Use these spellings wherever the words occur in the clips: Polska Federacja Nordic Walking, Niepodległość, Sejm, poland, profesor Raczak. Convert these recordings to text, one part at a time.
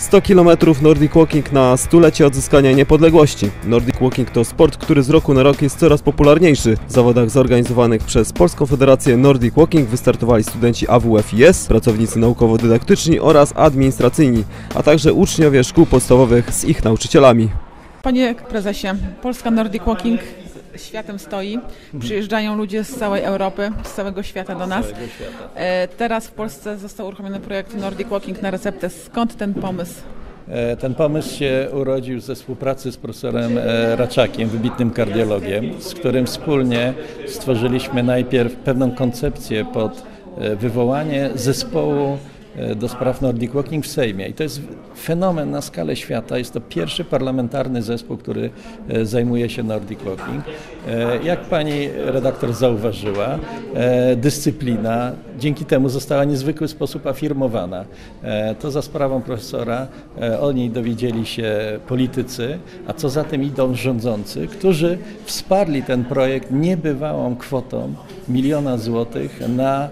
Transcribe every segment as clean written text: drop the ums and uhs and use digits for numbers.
100 km Nordic Walking na stulecie odzyskania niepodległości. Nordic Walking to sport, który z roku na rok jest coraz popularniejszy. W zawodach zorganizowanych przez Polską Federację Nordic Walking wystartowali studenci AWF-IS, pracownicy naukowo-dydaktyczni oraz administracyjni, a także uczniowie szkół podstawowych z ich nauczycielami. Panie prezesie, Polska Nordic Walking światem stoi. Przyjeżdżają ludzie z całej Europy, z całego świata do nas. Teraz w Polsce został uruchomiony projekt Nordic Walking na receptę. Skąd ten pomysł? Ten pomysł się urodził ze współpracy z profesorem Raczakiem, wybitnym kardiologiem, z którym wspólnie stworzyliśmy najpierw pewną koncepcję pod wywołanie zespołu do spraw Nordic Walking w Sejmie. I to jest fenomen na skalę świata. Jest to pierwszy parlamentarny zespół, który zajmuje się Nordic Walking. Jak pani redaktor zauważyła, dyscyplina dzięki temu została w niezwykły sposób afirmowana. To za sprawą profesora, o niej dowiedzieli się politycy, a co za tym idą rządzący, którzy wsparli ten projekt niebywałą kwotą 1 000 000 złotych na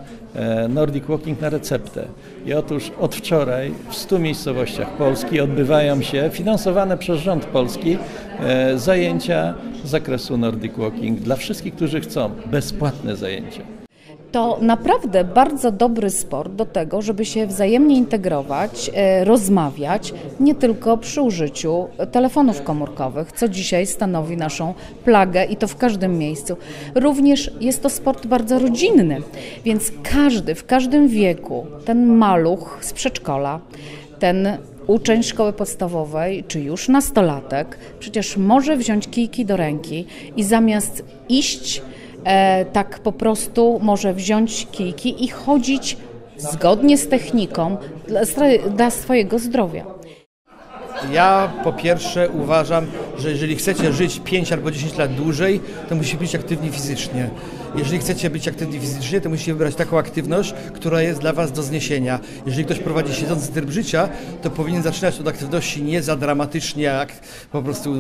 Nordic Walking na receptę. I otóż od wczoraj w 100 miejscowościach Polski odbywają się, finansowane przez rząd polski, zajęcia z zakresu Nordic Walking dla wszystkich, którzy chcą. Bezpłatne zajęcia. To naprawdę bardzo dobry sport do tego, żeby się wzajemnie integrować, rozmawiać, nie tylko przy użyciu telefonów komórkowych, co dzisiaj stanowi naszą plagę i to w każdym miejscu. Również jest to sport bardzo rodzinny, więc każdy w każdym wieku, ten maluch z przedszkola, ten uczeń szkoły podstawowej czy już nastolatek, przecież może wziąć kijki do ręki i zamiast iść tak po prostu może wziąć kijki i chodzić zgodnie z techniką dla swojego zdrowia. Ja po pierwsze uważam, że jeżeli chcecie żyć 5 albo 10 lat dłużej, to musicie być aktywni fizycznie. Jeżeli chcecie być aktywni fizycznie, to musicie wybrać taką aktywność, która jest dla was do zniesienia. Jeżeli ktoś prowadzi siedzący tryb życia, to powinien zaczynać od aktywności nie za dramatycznie, jak po prostu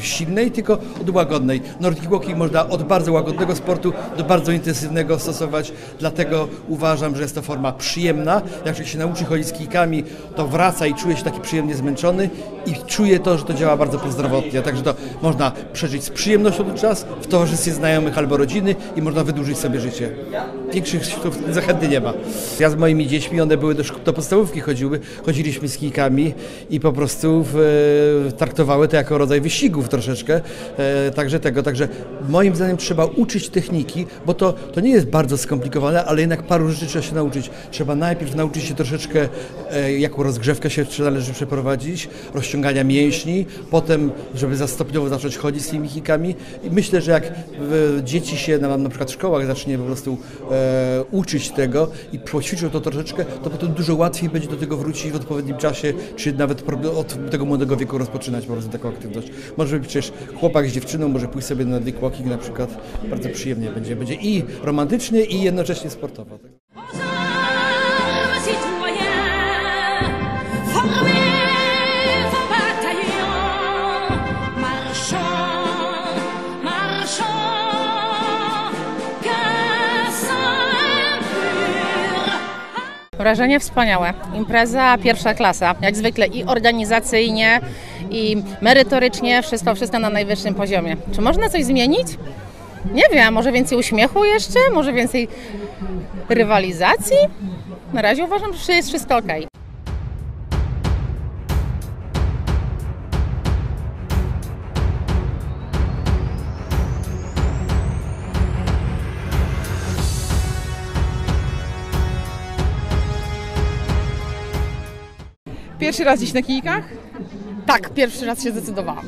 silnej, tylko od łagodnej. Nordic Walking można od bardzo łagodnego sportu do bardzo intensywnego stosować, dlatego uważam, że jest to forma przyjemna. Jak się nauczy chodzić z kijkami, to wraca i czuje się taki przyjemnie zmęczony i czuje to, że to działa bardzo prozdrowotnie. Także to można przeżyć z przyjemnością czas, w towarzystwie znajomych albo rodziny i można wydłużyć sobie życie. Większych zachęty nie ma. Ja z moimi dziećmi, one były do podstawówki chodziliśmy z kijkami i po prostu traktowały to jako rodzaj wyścigów troszeczkę. Także moim zdaniem trzeba uczyć techniki, bo to nie jest bardzo skomplikowane, ale jednak paru rzeczy trzeba się nauczyć. Trzeba najpierw nauczyć się troszeczkę, jaką rozgrzewkę się należy przeprowadzić, rozciągania mięśni, potem, żeby stopniowo zacząć chodzić z tymi kijkami. I myślę, że jak dzieci się na przykład w szkołach zacznie po prostu uczyć tego i poćwiczył to troszeczkę, to potem dużo łatwiej będzie do tego wrócić w odpowiednim czasie, czy nawet od tego młodego wieku rozpoczynać po prostu taką aktywność. Może być przecież chłopak z dziewczyną, może pójść sobie na Nordic Walking na przykład, bardzo przyjemnie będzie. Będzie i romantycznie, i jednocześnie sportowo. Wrażenie wspaniałe. Impreza pierwsza klasa, jak zwykle i organizacyjnie, i merytorycznie, wszystko na najwyższym poziomie. Czy można coś zmienić? Nie wiem, może więcej uśmiechu jeszcze, może więcej rywalizacji? Na razie uważam, że jest wszystko okej. Pierwszy raz dziś na kijkach? Tak, pierwszy raz się zdecydowałam.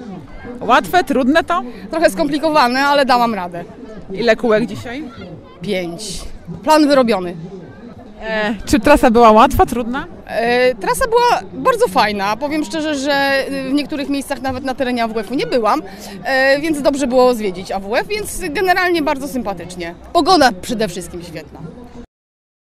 Łatwe, trudne to? Trochę skomplikowane, ale dałam radę. Ile kółek dzisiaj? 5. Plan wyrobiony. Czy trasa była łatwa, trudna? Trasa była bardzo fajna. Powiem szczerze, że w niektórych miejscach nawet na terenie AWF-u nie byłam, więc dobrze było zwiedzić AWF, więc generalnie bardzo sympatycznie. Pogoda przede wszystkim świetna.